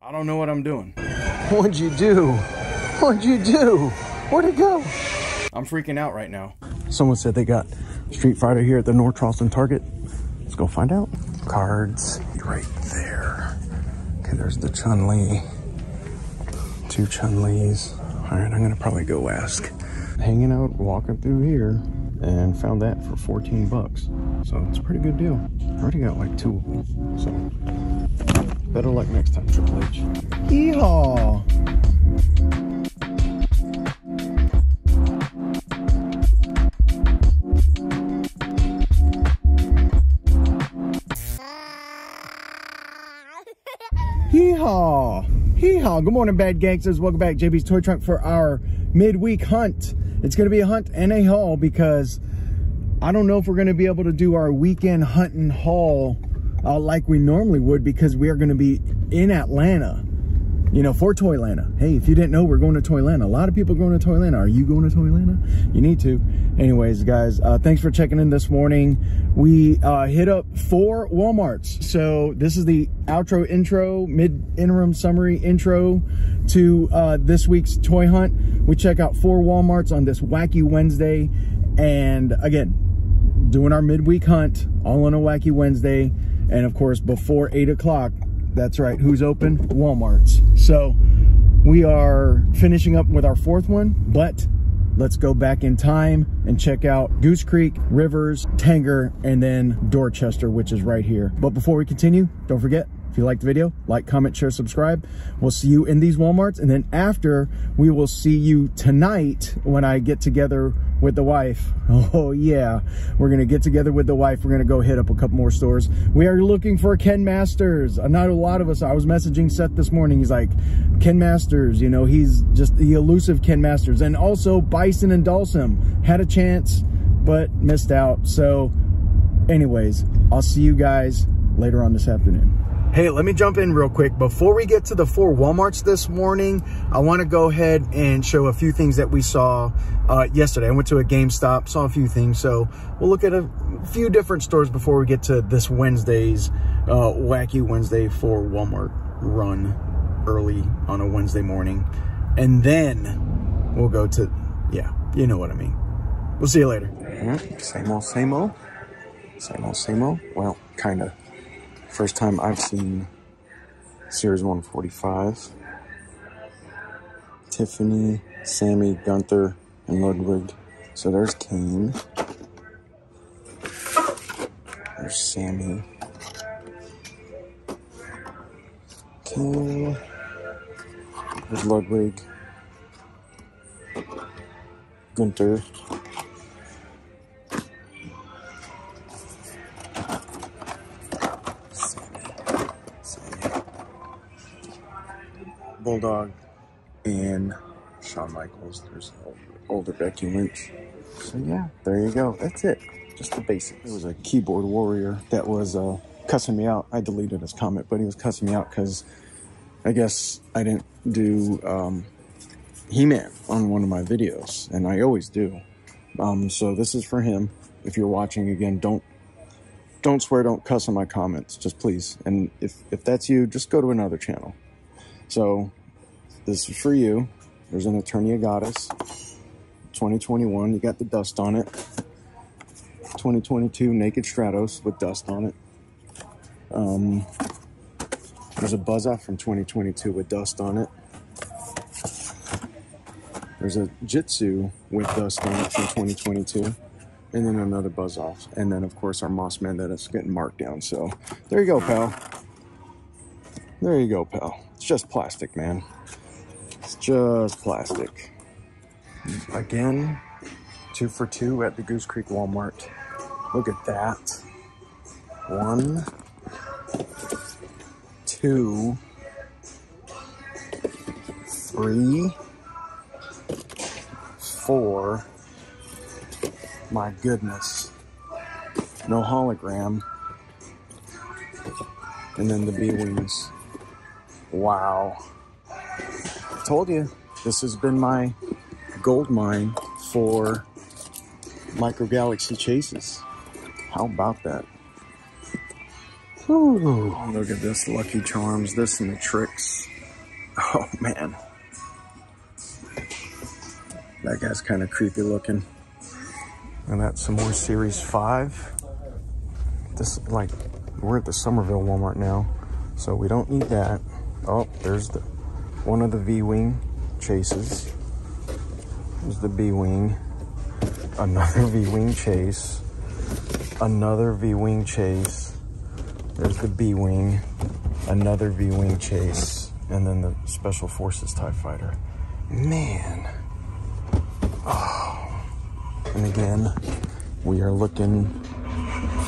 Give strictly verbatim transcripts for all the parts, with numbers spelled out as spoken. I don't know what I'm doing. What'd you do? What'd you do? Where'd it go? I'm freaking out right now. Someone said they got Street Fighter here at the North Charleston Target. Let's go find out. Cards right there. Okay, there's the Chun-Li. Two Chun-Lis. All right, I'm gonna probably go ask. Hanging out, walking through here, and found that for fourteen bucks. So it's a pretty good deal. I already got like two of them, so better luck next time, Triple H. Yeehaw! Hee-haw! Hee-haw! Good morning, bad gangsters. Welcome back, J B's Toy Trunk, for our midweek hunt. It's going to be a hunt and a haul because I don't know if we're going to be able to do our weekend hunt and haul uh, like we normally would, because we are going to be in Atlanta, you know, for Toylanta. Hey, if you didn't know, we're going to Toylanta. A lot of people are going to Toylanta. Are you going to Toylanta? You need to. Anyways, guys, uh, thanks for checking in this morning. We uh, hit up four Walmarts. So this is the outro intro, mid-interim summary intro to uh, this week's toy hunt. We check out four Walmarts on this wacky Wednesday. And again, doing our midweek hunt all on a wacky Wednesday. And of course, before eight o'clock, that's right, who's open? Walmart's. So we are finishing up with our fourth one, but let's go back in time and check out Goose Creek, Rivers, Tanger, and then Dorchester, which is right here. But before we continue, don't forget, if you liked the video, like, comment, share, subscribe. We'll see you in these Walmarts. And then after, we will see you tonight when I get together with the wife. Oh yeah, we're gonna get together with the wife. We're gonna go hit up a couple more stores. We are looking for Ken Masters. Not a lot of us, I was messaging Seth this morning. He's like, Ken Masters, you know, he's just the elusive Ken Masters. And also Bison and Dalsum had a chance, but missed out. So anyways, I'll see you guys later on this afternoon. Hey, let me jump in real quick. Before we get to the four Walmarts this morning, I want to go ahead and show a few things that we saw uh, yesterday. I went to a GameStop, saw a few things. So we'll look at a few different stores before we get to this Wednesday's uh, Wacky Wednesday for Walmart run early on a Wednesday morning. And then we'll go to, yeah, you know what I mean. We'll see you later. Yeah, same old, same old. Same old, same old. Well, kind of. First time I've seen Series one forty-five. Tiffany, Sammy, Gunther, and Ludwig. So there's Kane. There's Sammy. Kane. There's Ludwig. Gunther. Bulldog and Shawn Michaels. There's older, older Becky Lynch. So yeah, there you go. That's it. Just the basics. There was a keyboard warrior that was uh, cussing me out. I deleted his comment, but he was cussing me out because I guess I didn't do um, He-Man on one of my videos, and I always do. Um, so this is for him. If you're watching again, don't don't swear, don't cuss in my comments, just please. And if if that's you, just go to another channel. So. This is for you. There's an Eternia Goddess, twenty twenty-one, you got the dust on it. twenty twenty-two Naked Stratos with dust on it. Um, there's a Buzz-Off from twenty twenty-two with dust on it. There's a Jitsu with dust on it from twenty twenty-two. And then another Buzz-Off. And then of course our Mossman that is getting marked down. So there you go, pal. There you go, pal. It's just plastic, man. It's just plastic. Again, two for two at the Goose Creek Walmart. Look at that. One, two, three, four. My goodness. No hologram. And then the B-Wings. Wow. Told you, this has been my gold mine for micro galaxy chases. How about that? Ooh, look at this, Lucky Charms, this and the tricks. Oh man. That guy's kind of creepy looking. And that's some more Series five. This, like, we're at the Somerville Walmart now, so we don't need that. Oh, there's the one of the V-Wing chases. There's the B-Wing. Another V-Wing chase. Another V-Wing chase. There's the B-Wing. Another V-Wing chase. And then the Special Forces TIE Fighter. Man. Oh. And again, we are looking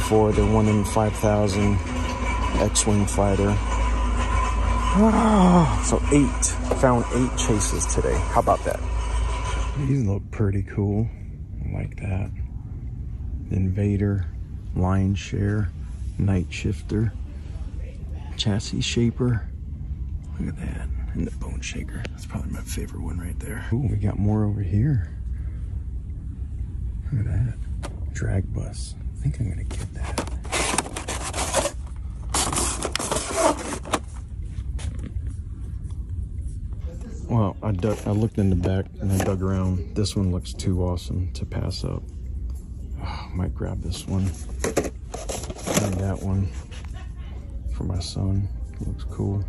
for the one in five thousand X-Wing fighter. Oh. So eight. Found eight chases today. How about that? These look pretty cool. I like that. Invader, Lion Share, Night Shifter, Chassis Shaper. Look at that. And the Bone Shaker. That's probably my favorite one right there. Ooh, we got more over here. Look at that. Drag Bus. I think I'm gonna get that. Well, I, dug, I looked in the back and I dug around. This one looks too awesome to pass up. Oh, might grab this one. Grab that one for my son. It looks cool.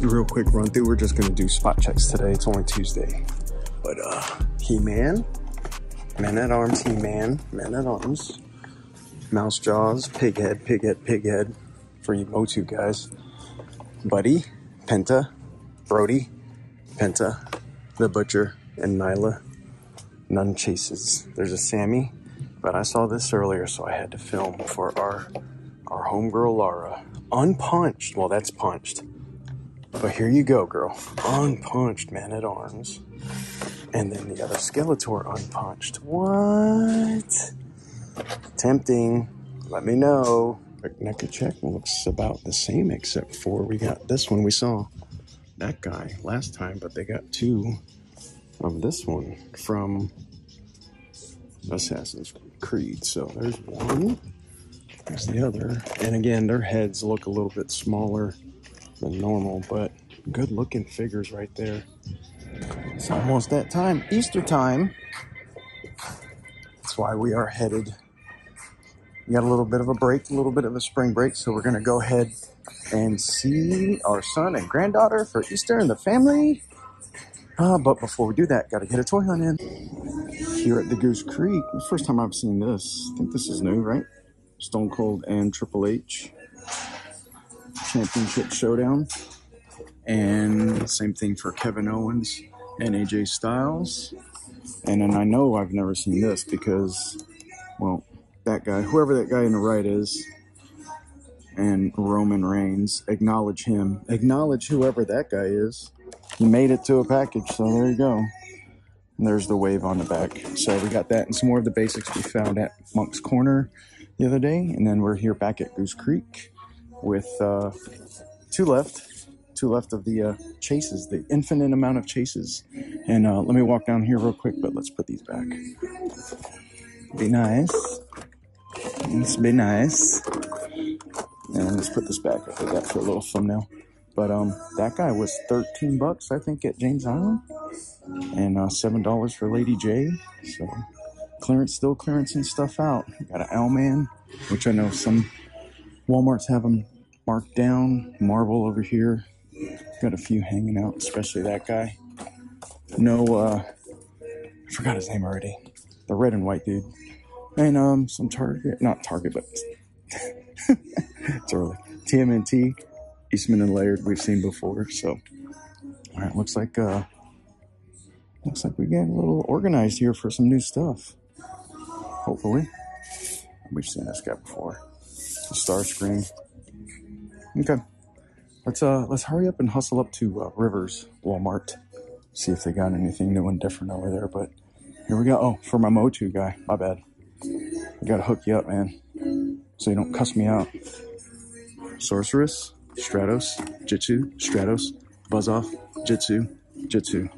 Real quick run through, we're just gonna do spot checks today. It's only Tuesday. But uh He-Man, Man at Arms, He-Man, Man at Arms, Mouse Jaws, Pighead, Pighead, Pighead for you O two guys. Buddy, Penta, Brody, Penta, the Butcher, and Nyla. None chases. There's a Sammy, but I saw this earlier, so I had to film for our our homegirl Lara. Unpunched. Well, that's punched. But here you go, girl. Unpunched Man at Arms. And then the other Skeletor unpunched. What? Tempting. Let me know. NECA check looks about the same except for we got this one. We saw that guy last time, but they got two of this one from Assassin's Creed. So there's one. There's the other. And again, their heads look a little bit smaller than normal, but good looking figures right there. It's almost that time, Easter time. That's why we are headed. We got a little bit of a break, a little bit of a spring break, so we're gonna go ahead and see our son and granddaughter for Easter and the family. Uh, but before we do that, gotta get a toy hunt in. Here at the Goose Creek, the first time I've seen this. I think this is new, right? Stone Cold and Triple H Championship Showdown, and same thing for Kevin Owens and A J Styles. And then I know I've never seen this because, well, that guy, whoever that guy in the right is, and Roman Reigns, acknowledge him, acknowledge whoever that guy is. He made it to a package, so there you go. And there's the wave on the back. So we got that and some more of the basics we found at Monk's Corner the other day, and then we're here back at Goose Creek with uh, two left two left of the uh, chases, the infinite amount of chases. And uh, let me walk down here real quick, but let's put these back. Be nice. Let's be nice. And let's put this back. I think that's for a little thumbnail. But um, that guy was thirteen bucks, I think, at James Island. And uh, seven dollars for Lady J. So clearance, still clearancing stuff out. Got an Owlman, which I know some Walmarts have them marked down. Marble over here. Got a few hanging out, especially that guy. No, uh, I forgot his name already. The red and white dude. And um, some Target, not Target, but it's early. T M N T, Eastman and Laird, we've seen before. So, all right, looks like uh, looks like we get a little organized here for some new stuff. Hopefully, we've seen this guy before. The Star Screen. Okay, let's uh, let's hurry up and hustle up to uh, Rivers Walmart, see if they got anything new and different over there. But here we go. Oh, for my Motu guy, my bad. I gotta hook you up, man, so you don't cuss me out. Sorceress, Stratos, Jitsu, Stratos, Buzz-Off, Jitsu, Jitsu.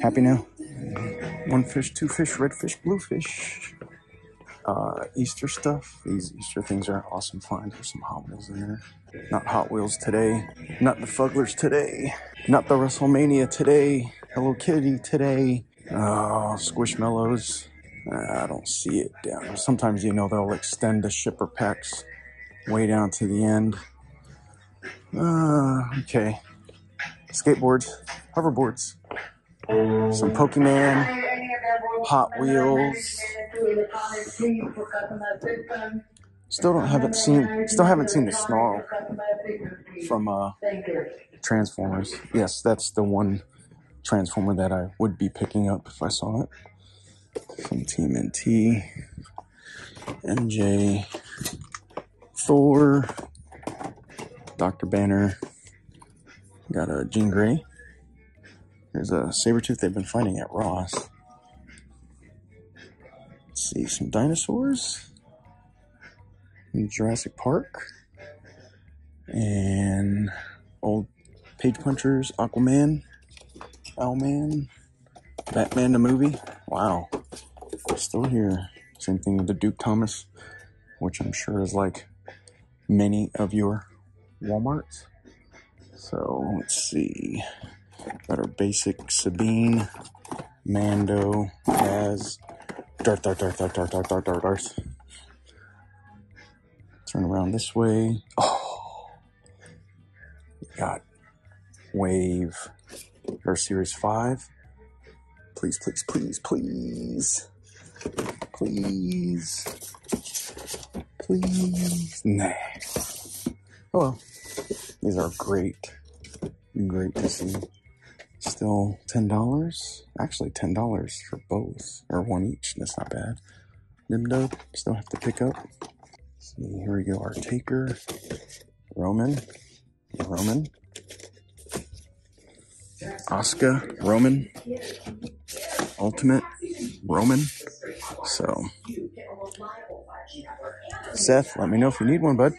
Happy now? One fish, two fish, red fish, blue fish. Uh, Easter stuff. These Easter things are awesome finds. There's some Hot Wheels in there. Not Hot Wheels today. Not the Fugglers today. Not the WrestleMania today. Hello Kitty today. Oh, Squishmallows. I don't see it down there. Sometimes, you know, they'll extend the shipper packs way down to the end. Uh, okay. Skateboards. Hoverboards. Some Pokemon. Hot Wheels. Still don't haven't seen still haven't seen the Snarl from uh Transformers. Yes, that's the one Transformer that I would be picking up if I saw it. Some T M N T, M J, Thor, Doctor Banner, got a Jean Grey. There's a Sabretooth they've been finding at Ross. Let's see, some dinosaurs, in Jurassic Park, and old Page Punchers, Aquaman, Owlman, Batman the movie. Wow. Still here. Same thing with the Duke Thomas, which I'm sure is like many of your Walmarts. So let's see. Got our basic Sabine, Mando, Kaz, Darth, Darth, Darth, Darth, Darth, Darth, Darth, Darth, Darth. Turn around this way. Oh, got Wave, or Series five. Please, please, please, please, please, please, nah. Oh well, these are great, great to see. Still ten dollars, actually ten dollars for both, or one each, that's not bad. Nimdub, still have to pick up. So here we go, our taker, Roman, Roman. Oscar, Roman, Ultimate, Roman, so, Seth, let me know if you need one, bud.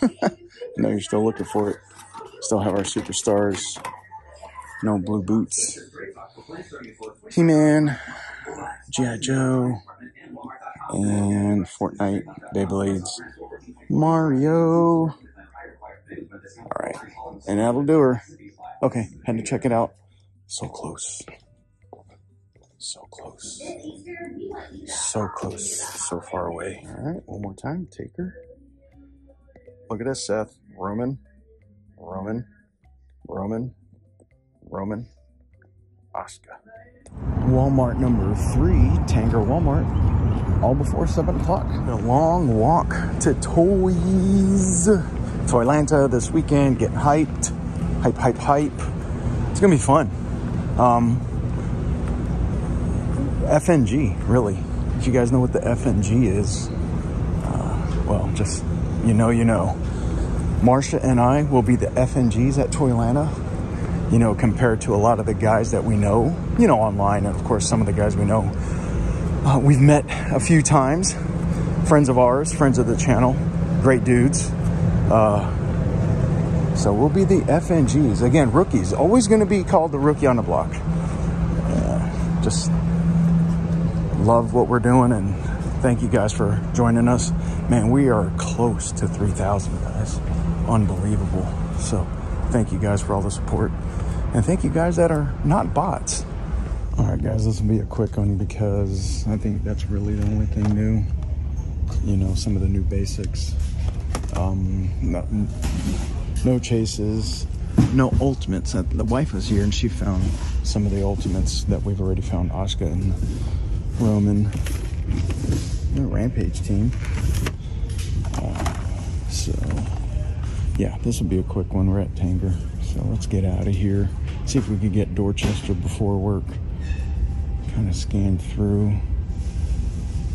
I know you're still looking for it. Still have our superstars, no blue boots, He-Man, G I. Joe, and Fortnite, Beyblades, Mario. Alright, and that'll do her. Okay, had to check it out. So close. So close. So close. So far away. All right, one more time. Taker. Look at this, Seth. Roman. Roman. Roman. Roman. Oscar. Walmart number three, Tanger Walmart. All before seven o'clock. A long walk to Toys. Toylanta this weekend. Get hyped. Hype, hype, hype. It's going to be fun. Um, F N G, really. If you guys know what the F N G is, uh, well, just, you know, you know. Marsha and I will be the F N Gs at Toylanta, you know, compared to a lot of the guys that we know, you know, online. And, of course, some of the guys we know, uh, we've met a few times. Friends of ours, friends of the channel, great dudes. Uh, So we'll be the F N Gs. Again, rookies. Always going to be called the rookie on the block. Uh, just love what we're doing, and thank you guys for joining us. Man, we are close to three thousand, guys. Unbelievable. So thank you guys for all the support. And thank you guys that are not bots. All right, guys, this will be a quick one because I think that's really the only thing new. You know, some of the new basics. Um, no, no chases, no ultimates. The wife was here and she found some of the ultimates that we've already found. Oshka and Roman, the Rampage team. Uh, so, yeah, this will be a quick one. We're at Tanger, so let's get out of here. See if we could get Dorchester before work. Kind of scanned through.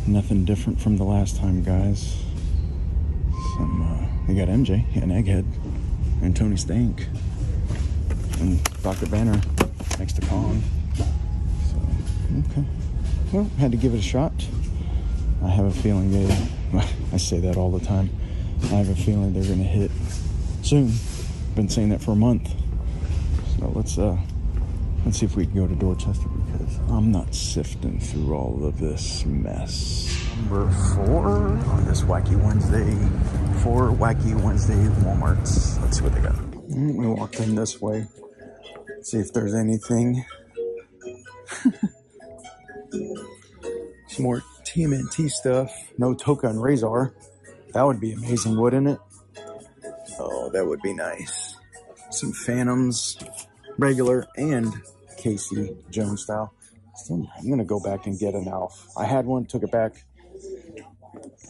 Nothing different from the last time, guys. Some, uh, we got M J and Egghead and Tony Stank and Doctor Banner next to Kong. So, okay. Well, had to give it a shot. I have a feeling they, I say that all the time. I have a feeling they're going to hit soon. Been saying that for a month. So let's uh, let's see if we can go to Dorchester because I'm not sifting through all of this mess. Number four on this Wacky Wednesday. Four Wacky Wednesday Walmarts. Let's see what they got. We walked in this way. See if there's anything. Some more T M N T stuff. No Toka and Razor. That would be amazing, wouldn't it? Oh, that would be nice. Some Phantoms, regular and Casey Jones style. So I'm gonna go back and get an Alf. I had one, took it back.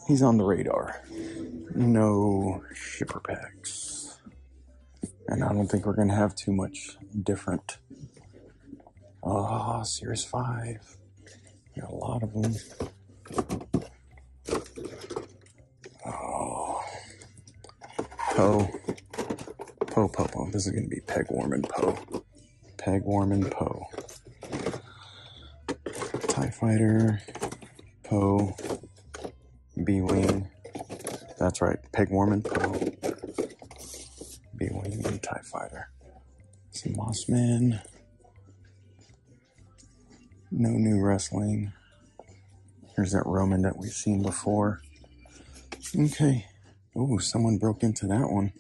He's on the radar. No shipper packs, and I don't think we're gonna have too much different. Oh, Series Five. Got a lot of them. Oh, Poe. Poe, Poe, Poe. This is going to be Peg Warman Poe. Peg Warman Poe. TIE Fighter. Poe. B-Wing. That's right. Peg Warman Poe. B-Wing and TIE Fighter. Some Mossman. No new wrestling. Here's that Roman that we've seen before. Okay. Oh, someone broke into that one.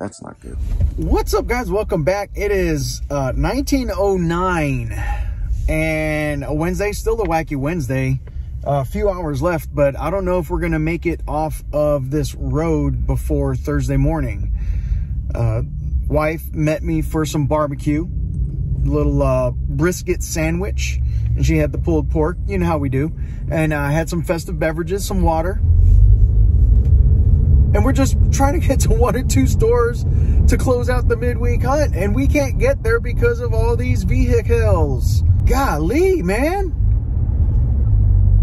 That's not good. What's up, guys? Welcome back. It is uh, nineteen oh nine and a Wednesday, still the Wacky Wednesday. A uh, few hours left, but I don't know if we're going to make it off of this road before Thursday morning. Uh, wife met me for some barbecue. Little uh, brisket sandwich, and she had the pulled pork. You know how we do. And I uh, had some festive beverages, some water, and we're just trying to get to one or two stores to close out the midweek hunt, and we can't get there because of all these vehicles. Golly, man,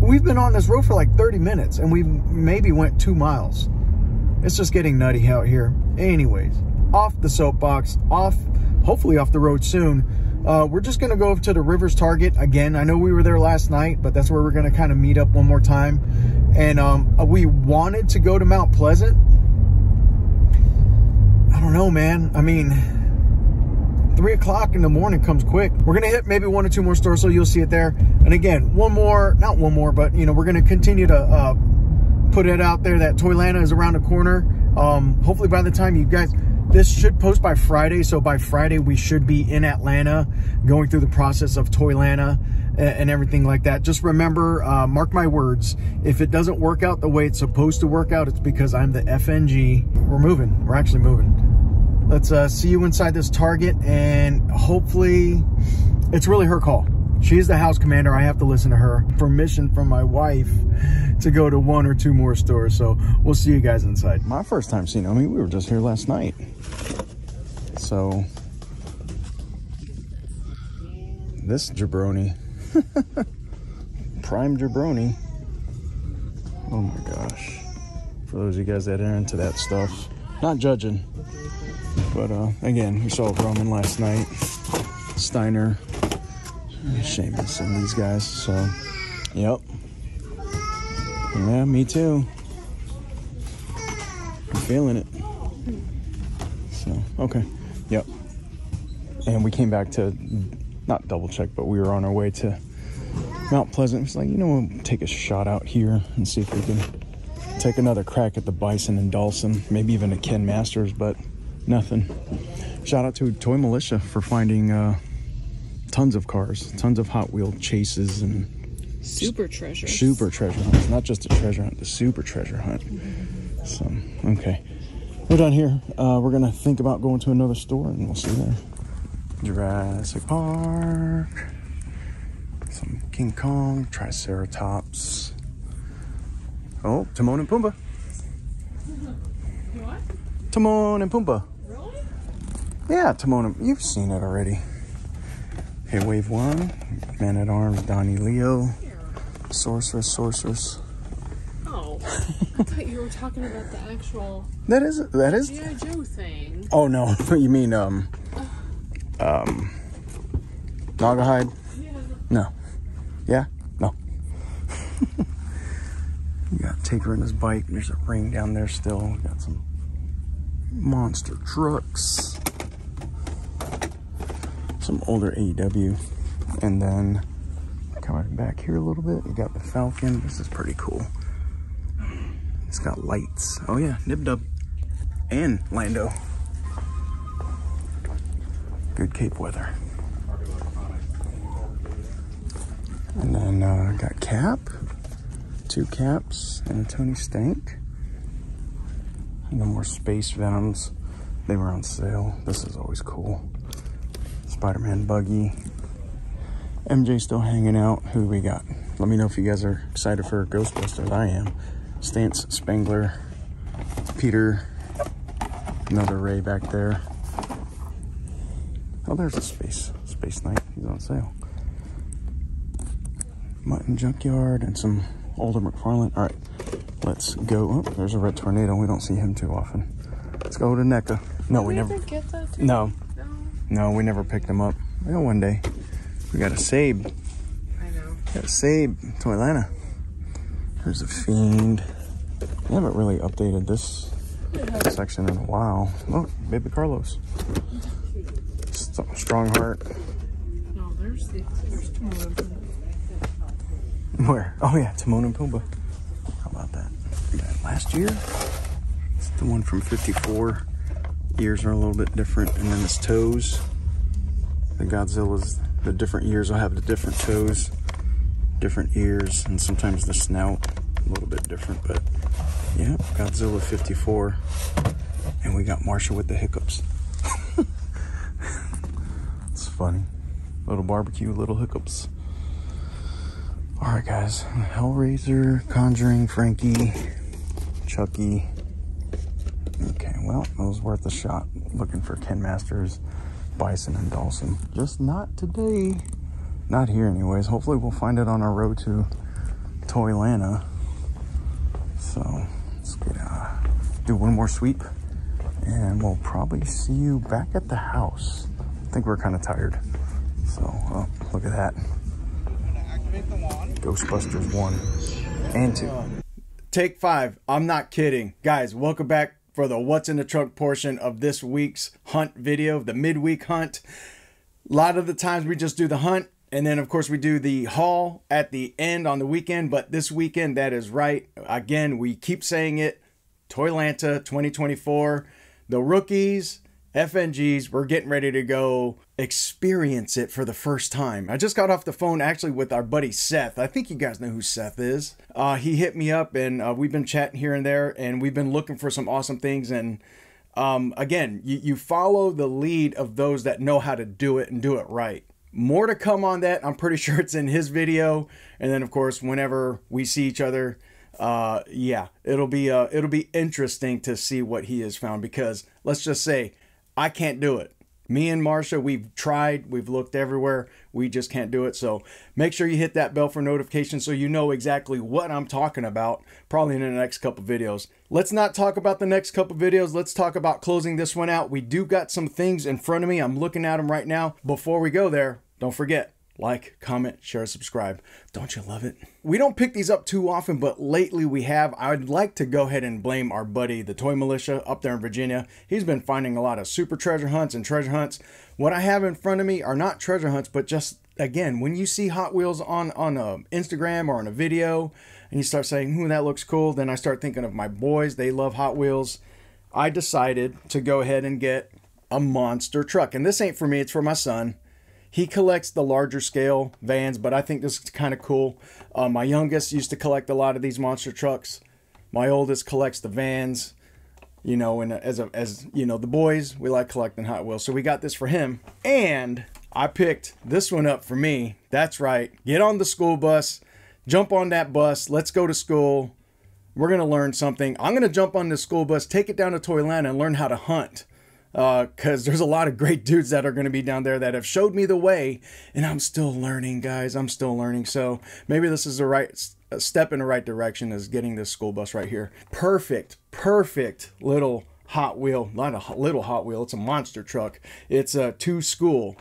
we've been on this road for like thirty minutes and we maybe went two miles. It's just getting nutty out here. Anyways, off the soapbox, off hopefully off the road soon. Uh, we're just going to go over to the Rivers Target again. I know we were there last night, but that's where we're going to kind of meet up one more time. And um, we wanted to go to Mount Pleasant. I don't know, man. I mean, three o'clock in the morning comes quick. We're going to hit maybe one or two more stores, so you'll see it there. And again, one more, not one more, but, you know, we're going to continue to uh, put it out there that Toylanta is around the corner. Um, hopefully by the time you guys... This should post by Friday, so by Friday we should be in Atlanta going through the process of Toylanta and, and everything like that. Just remember, uh, mark my words, if it doesn't work out the way it's supposed to work out, it's because I'm the F N G. We're moving. We're actually moving. Let's uh, see you inside this Target, and hopefully it's really her call. She's the house commander. I have to listen to her. Permission from my wife to go to one or two more stores. So we'll see you guys inside. My first time seeing, I mean, we were just here last night. So this jabroni, prime jabroni. Oh my gosh. For those of you guys that are into that stuff, not judging, but uh, again, we saw Roman last night, Steiner, Seamus and these guys, so yep. Yeah, me too. I'm feeling it. us know. Okay. Yep. And we came back to, not double check, but we were on our way to Mount Pleasant. It's like, you know, we'll take a shot out here and see if we can take another crack at the Bison and Dawson, maybe even a Ken Masters, but nothing. Shout out to Toy Militia for finding uh, tons of cars, tons of Hot Wheel chases and super treasure. Super treasure hunts, not just a treasure hunt, the super treasure hunt. Mm-hmm. So, okay, we're done here. Uh, we're gonna think about going to another store, and we'll see you there. Jurassic Park. Some King Kong, Triceratops. Oh, Timon and Pumbaa. What? Timon and Pumbaa. Really? Yeah, Timon and... You've seen it already. Okay, wave one. Man-at-Arms, Donnie Leo. Sorceress, Sorceress. Oh, I thought you were talking about the actual... That is... That is... G I. Joe thing. Oh, no. You mean, um... Um... Naugahyde? Yeah. No. Yeah? No. We got Taker in his bike. There's a ring down there still. We got some monster trucks. Some older A E W. And then coming back here a little bit, we got the Falcon. This is pretty cool. It's got lights. Oh yeah, Nib-Dub and Lando. Good Cape weather. And then uh, got Cap, two Caps, and a Tony Stank. And then more Space Venoms. They were on sale. This is always cool. Spider-Man buggy. M J still hanging out. Who we got? Let me know if you guys are excited for Ghostbusters. I am. Stance, Spangler, Peter, another Ray back there. Oh, there's a Space, Space Knight. He's on sale. Mutton Junkyard and some older McFarlane. All right, let's go. Oh, there's a Red Tornado. We don't see him too often. Let's go to NECA. No, Did we, we never get that too? No. no, no, we never picked him up. I know one day. We got a Sabe. I know. We got a Sabe, Toylanta. There's a Fiend. We haven't really updated this section in a while. Oh, Baby Carlos. Something Strong Heart. No, there's the there's Timon and Pumbaa. Where? Oh yeah, Timon and Pumbaa. How about that? that? Last year, it's the one from fifty-four. Years are a little bit different, and then it's toes. The Godzilla's, the different years will have the different toes, different ears, and sometimes the snout a little bit different. But yeah, Godzilla fifty-four, and we got Marsha with the hiccups. It's funny, little barbecue, little hiccups. All right, guys. Hellraiser, Conjuring, Frankie, Chucky. Okay, well, it was worth a shot looking for Ken Masters, Bison, and Dawson. Just not today. Not here, anyways. Hopefully, we'll find it on our road to Toylanta. So let's get, uh, do one more sweep, and we'll probably see you back at the house. I think we're kind of tired. So oh, look at that. Ghostbusters one and two. Take five. I'm not kidding. Guys, welcome back for the What's in the Truck portion of this week's hunt video, the midweek hunt. A lot of the times we just do the hunt, and then of course we do the haul at the end on the weekend, but this weekend, that is right. Again, we keep saying it, Toylanta twenty twenty-four, the rookies, F N Gs, we're getting ready to go experience it for the first time. I just got off the phone actually with our buddy Seth. I think you guys know who Seth is. Uh, he hit me up, and uh, we've been chatting here and there, and we've been looking for some awesome things. And um, again, you, you follow the lead of those that know how to do it and do it right. More to come on that. I'm pretty sure it's in his video. And then of course, whenever we see each other, uh, yeah, it'll be, uh, it'll be interesting to see what he has found, because let's just say, I can't do it. Me and Marsha, we've tried, we've looked everywhere, we just can't do it. So make sure you hit that bell for notifications so you know exactly what I'm talking about, probably in the next couple videos. Let's not talk about the next couple videos. Let's talk about closing this one out. We do got some things in front of me. I'm looking at them right now. Before we go there, don't forget, like, comment, share, subscribe. Don't you love it? We don't pick these up too often, but lately we have. I would like to go ahead and blame our buddy, the Toy Militia, up there in Virginia. He's been finding a lot of super treasure hunts and treasure hunts. What I have in front of me are not treasure hunts, but just, again, when you see Hot Wheels on, on a Instagram or on a video, and you start saying, ooh, that looks cool, then I start thinking of my boys. They love Hot Wheels. I decided to go ahead and get a monster truck. And this ain't for me. It's for my son. He collects the larger scale vans, but I think this is kind of cool. Uh, my youngest used to collect a lot of these monster trucks. My oldest collects the vans, you know, and as, a, as you know, the boys, we like collecting Hot Wheels. So we got this for him. And I picked this one up for me. That's right. Get on the school bus, jump on that bus. Let's go to school. We're going to learn something. I'm going to jump on the school bus, take it down to Toylanta and learn how to hunt. Because uh, there's a lot of great dudes that are going to be down there that have showed me the way, and I'm still learning, guys. I'm still learning. So maybe this is the right step in the right direction, is getting this school bus right here. Perfect, perfect little Hot Wheel. Not a little Hot Wheel. It's a monster truck. It's a uh, to school.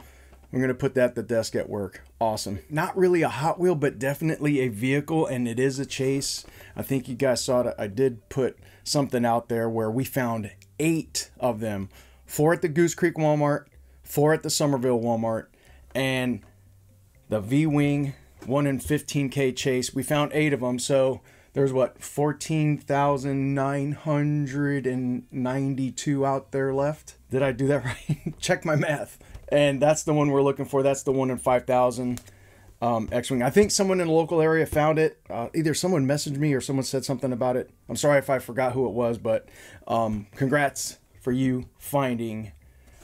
I'm going to put that at the desk at work. Awesome. Not really a Hot Wheel, but definitely a vehicle, and it is a chase. I think you guys saw it. I did put something out there where we found eight of them. Four at the Goose Creek Walmart, four at the Somerville Walmart, and the V-Wing one in fifteen K chase. We found eight of them, so there's, what, fourteen thousand nine hundred ninety-two out there left? Did I do that right? Check my math. And that's the one we're looking for. That's the one in five thousand um, X-Wing. I think someone in the local area found it. Uh, either someone messaged me or someone said something about it. I'm sorry if I forgot who it was, but um, congrats for you finding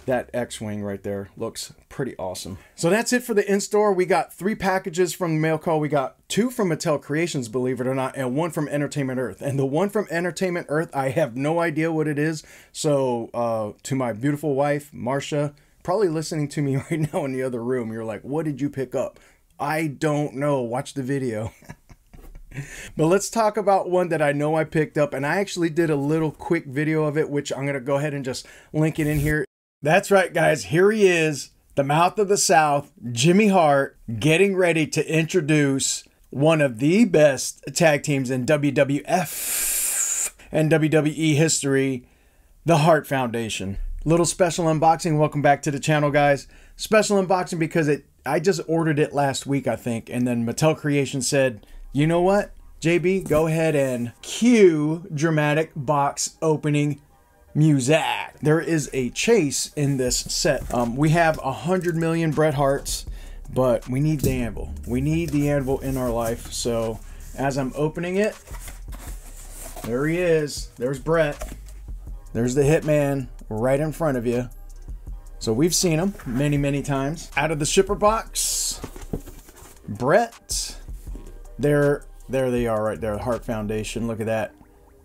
that X-Wing right there. Looks pretty awesome. So that's it for the in-store. We got three packages from the mail call. We got two from Mattel Creations, believe it or not, and one from Entertainment Earth. And the one from Entertainment Earth, I have no idea what it is. So uh, to my beautiful wife, Marsha, probably listening to me right now in the other room, you're like, what did you pick up? I don't know. Watch the video. But let's talk about one that I know I picked up, and I actually did a little quick video of it, which I'm going to go ahead and just link it in here. That's right, guys. Here he is, the Mouth of the South, Jimmy Hart, getting ready to introduce one of the best tag teams in W W F and W W E history, the Hart Foundation. Little special unboxing. Welcome back to the channel, guys. Special unboxing because it I just ordered it last week, I think, and then Mattel Creation said, you know what, J B, go ahead and cue dramatic box opening music. There is a chase in this set. Um, we have a hundred million Bret Harts, but we need the anvil. We need the anvil in our life. So as I'm opening it, there he is. There's Bret. There's the Hitman right in front of you. So we've seen him many, many times. Out of the shipper box, Bret. There, there they are right there, Hart Foundation. Look at that.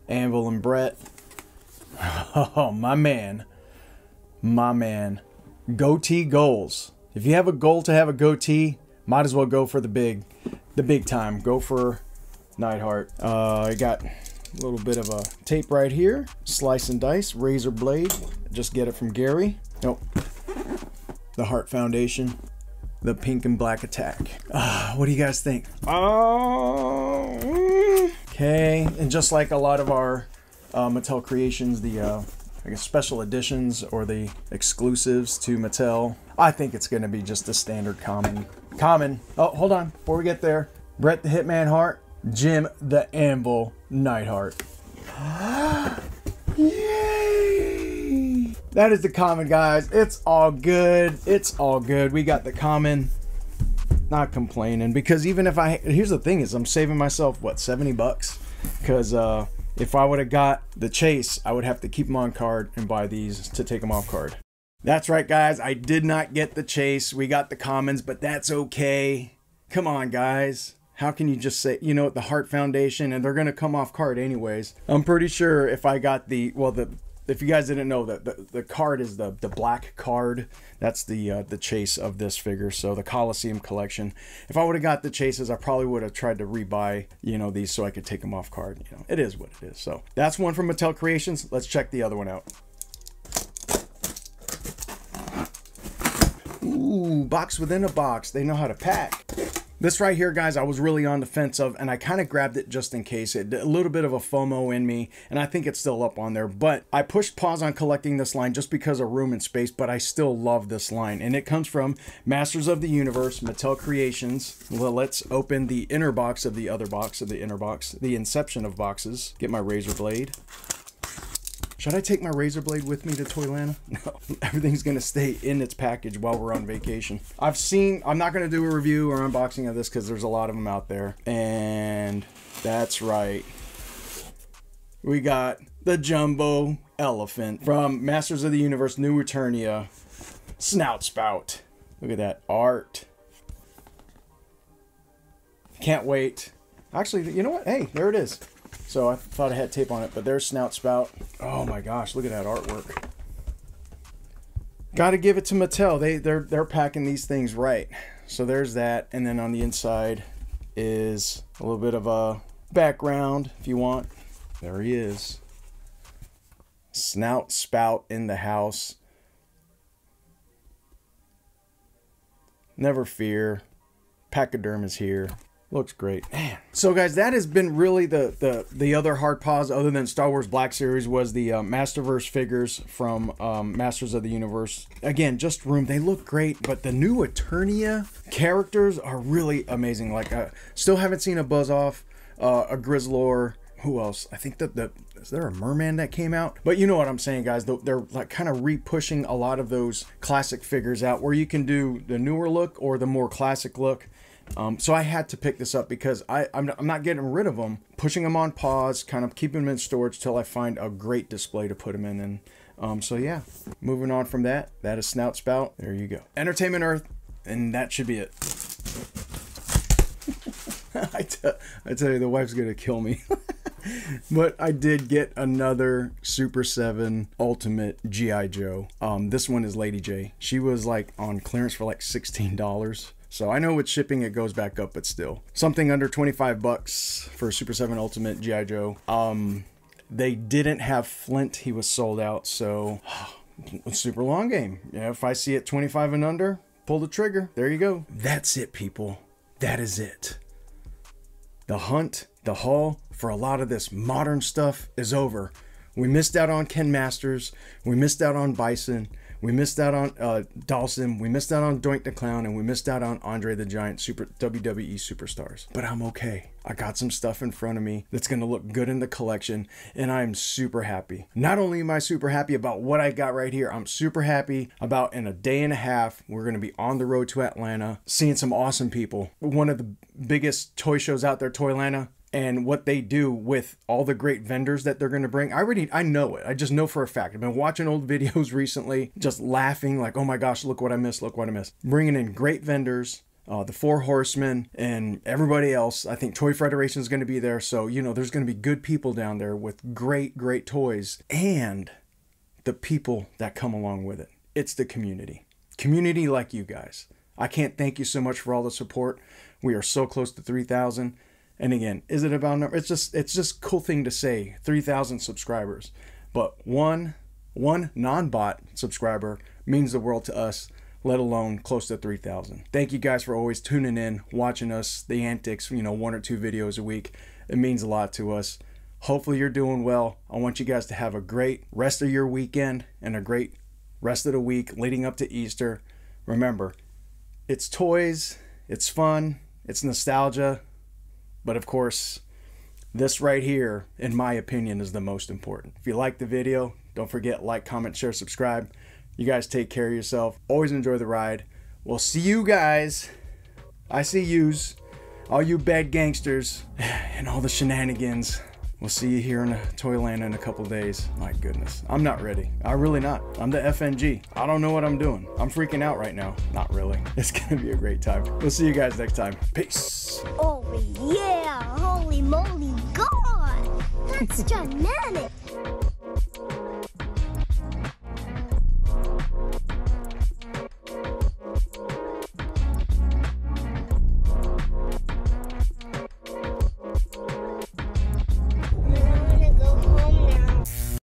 Anvil and Bret. Oh, my man. My man. Goatee goals. If you have a goal to have a goatee, might as well go for the big, the big time. Go for Neidhart. Uh, I got a little bit of a tape right here. Slice and dice, razor blade. Just get it from Gary. Nope. The Hart Foundation. The pink and black attack. Uh, what do you guys think? Oh, okay. And just like a lot of our uh, Mattel creations, the uh, I guess special editions or the exclusives to Mattel, I think it's going to be just a standard common. Common. Oh, hold on. Before we get there, Bret the Hitman Hart, Jim the Anvil Neidhart. Yay! That is the common, guys. It's all good. It's all good. We got the common. Not complaining, because even if I, here's the thing, is I'm saving myself, what, seventy bucks? Because uh, if I would have got the chase, I would have to keep them on card and buy these to take them off card. That's right, guys. I did not get the chase. We got the commons, but that's okay. Come on, guys. How can you just say, you know, the Hart Foundation, and they're going to come off card anyways. I'm pretty sure if I got the, well, the, if you guys didn't know, that the, the card is the, the black card. That's the uh, the chase of this figure. So the Coliseum collection. If I would have got the chases, I probably would have tried to rebuy, you know, these so I could take them off card. You know, it is what it is. So that's one from Mattel Creations. Let's check the other one out. Ooh, box within a box. They know how to pack. This right here, guys, I was really on the fence of, and I kind of grabbed it just in case. It, a little bit of a FOMO in me, and I think it's still up on there. But I pushed pause on collecting this line just because of room and space, but I still love this line. And it comes from Masters of the Universe, Mattel Creations. Well, let's open the inner box of the other box of the inner box, the inception of boxes. Get my razor blade. Should I take my razor blade with me to Toylanta? No, everything's gonna stay in its package while we're on vacation. I've seen, I'm not gonna do a review or unboxing of this because there's a lot of them out there. And that's right. We got the Jumbo Elephant from Masters of the Universe, New Eternia, Snout Spout. Look at that art. Can't wait. Actually, you know what? Hey, there it is. So I thought I had tape on it, but there's Snout Spout. Oh my gosh, look at that artwork. Got to give it to Mattel. They, they're, they're packing these things right. So there's that. And then on the inside is a little bit of a background, if you want. There he is. Snout Spout in the house. Never fear. Pachyderm is here. Looks great, man. So guys, that has been really the the the other hard pause other than Star Wars Black Series was the uh, Masterverse figures from um, Masters of the Universe. Again, just room. They look great, but the new Eternia characters are really amazing. Like, I still haven't seen a Buzz-Off, uh, a Grizzlor. Who else? I think that the is there a Merman that came out? But you know what I'm saying, guys. They're like kind of re-pushing a lot of those classic figures out where you can do the newer look or the more classic look. Um, so I had to pick this up because I, I'm, I'm not getting rid of them, pushing them on pause, kind of keeping them in storage till I find a great display to put them in. And um, so, yeah, moving on from that, that is Snout Spout. There you go. Entertainment Earth, and that should be it. I, t I tell you, the wife's going to kill me. But I did get another Super seven Ultimate G I Joe. Um, this one is Lady J. She was like on clearance for like sixteen dollars. So I know with shipping it goes back up, but still something under twenty-five bucks for a Super seven Ultimate G I Joe. Um, they didn't have Flint. He was sold out. So super long game. Yeah, if I see it twenty-five and under, pull the trigger. There you go. That's it, people. That is it. The hunt, the haul for a lot of this modern stuff is over. We missed out on Ken Masters. We missed out on Bison. We missed out on uh, Dawson, we missed out on Doink the Clown, and we missed out on Andre the Giant, super W W E superstars. But I'm okay. I got some stuff in front of me that's going to look good in the collection, and I'm super happy. Not only am I super happy about what I got right here, I'm super happy about in a day and a half, we're going to be on the road to Atlanta, seeing some awesome people. One of the biggest toy shows out there, Toylanta. And what they do with all the great vendors that they're going to bring. I already, I know it. I just know for a fact. I've been watching old videos recently, just laughing like, oh my gosh, look what I missed. Look what I missed. Bringing in great vendors, uh, the Four Horsemen and everybody else. I think Toy Federation is going to be there. So, you know, there's going to be good people down there with great, great toys and the people that come along with it. It's the community. Community like you guys. I can't thank you so much for all the support. We are so close to three thousand. And again, is it about number? It's just, it's just cool thing to say, three thousand subscribers, but one, one non-bot subscriber means the world to us, let alone close to three thousand. Thank you guys for always tuning in, watching us, the antics, you know, one or two videos a week. It means a lot to us. Hopefully you're doing well. I want you guys to have a great rest of your weekend and a great rest of the week leading up to Easter. Remember, it's toys, it's fun, it's nostalgia. But of course, this right here, in my opinion, is the most important. If you like the video, don't forget, like, comment, share, subscribe. You guys take care of yourself. Always enjoy the ride. We'll see you guys. I see yous, all you bad gangsters, and all the shenanigans. We'll see you here in Toylanta in a couple days. My goodness, I'm not ready. I'm really not. I'm the F N G. I don't know what I'm doing. I'm freaking out right now. Not really. It's gonna be a great time. We'll see you guys next time. Peace. Oh yeah, holy moly, God, that's dramatic.